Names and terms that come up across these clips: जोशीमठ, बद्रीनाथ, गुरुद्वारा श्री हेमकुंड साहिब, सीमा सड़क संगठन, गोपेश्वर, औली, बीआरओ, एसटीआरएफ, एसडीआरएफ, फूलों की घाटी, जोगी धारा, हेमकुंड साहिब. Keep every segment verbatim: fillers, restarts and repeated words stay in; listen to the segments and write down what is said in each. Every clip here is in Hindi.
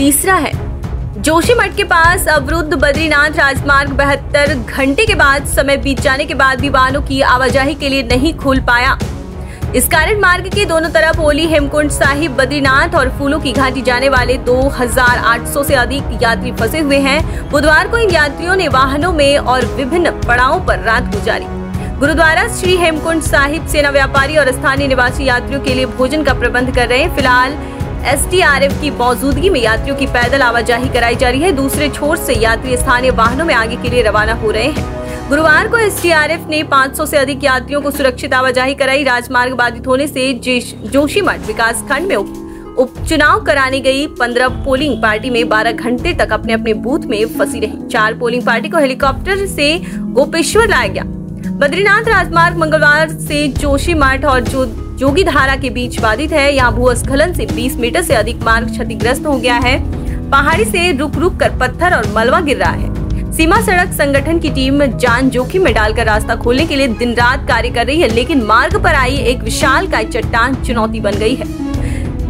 तीसरा है जोशीमठ के पास अवरुद्ध बद्रीनाथ राजमार्ग बहत्तर घंटे के बाद समय बीत जाने के बाद भी वाहनों की आवाजाही के लिए नहीं खुल पाया। इस कारण मार्ग के दोनों तरफ औली, हेमकुंड साहिब, बद्रीनाथ और फूलों की घाटी जाने वाले दो हज़ार आठ सौ से अधिक यात्री फंसे हुए हैं। बुधवार को इन यात्रियों ने वाहनों में और विभिन्न पड़ावों पर रात गुजारी। गुरुद्वारा श्री हेमकुंड साहिब सेना व्यापारी और स्थानीय निवासी यात्रियों के लिए भोजन का प्रबंध कर रहे हैं। फिलहाल एसडीआरएफ की मौजूदगी में यात्रियों की पैदल आवाजाही कराई जा रही है। दूसरे छोर से यात्री स्थानीय वाहनों में आगे के लिए रवाना हो रहे हैं। गुरुवार को एसटीआरएफ ने पाँच सौ से अधिक यात्रियों को सुरक्षित आवाजाही कराई। राजमार्ग बाधित होने से जोशीमठ विकास खंड में उपचुनाव कराने गई पंद्रह पोलिंग पार्टी में बारह घंटे तक अपने अपने बूथ में फंसी रही। चार पोलिंग पार्टी को हेलीकॉप्टर से गोपेश्वर लाया गया। बद्रीनाथ राजमार्ग मंगलवार से जोशीमठ और जो जोगी धारा के बीच बाधित है। यहाँ भूस्खलन से बीस मीटर से अधिक मार्ग क्षतिग्रस्त हो गया है। पहाड़ी से रुक रुक कर पत्थर और मलबा गिर रहा है। सीमा सड़क संगठन की टीम जान जोखिम में डालकर रास्ता खोलने के लिए दिन रात कार्य कर रही है, लेकिन मार्ग पर आई एक विशालकाय चट्टान चुनौती बन गई है।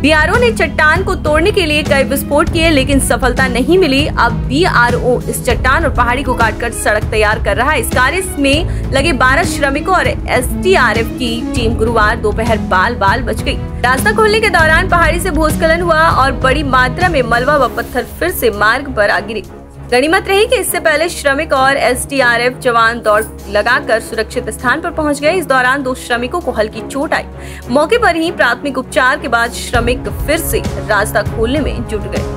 बीआरओ ने चट्टान को तोड़ने के लिए कई विस्फोट किए, लेकिन सफलता नहीं मिली। अब बीआरओ इस चट्टान और पहाड़ी को काटकर सड़क तैयार कर रहा है। इस कार्य में लगे बारह श्रमिकों और एसडीआरएफ की टीम गुरुवार दोपहर बाल बाल बच गई। रास्ता खोलने के दौरान पहाड़ी से भूस्खलन हुआ और बड़ी मात्रा में मलबा व पत्थर फिर से मार्ग पर आ गिरे। गनीमत रही कि इससे पहले श्रमिक और एसडीआरएफ जवान दौड़ लगाकर सुरक्षित स्थान पर पहुंच गए। इस दौरान दो श्रमिकों को हल्की चोट आई। मौके पर ही प्राथमिक उपचार के बाद श्रमिक फिर से रास्ता खोलने में जुट गए।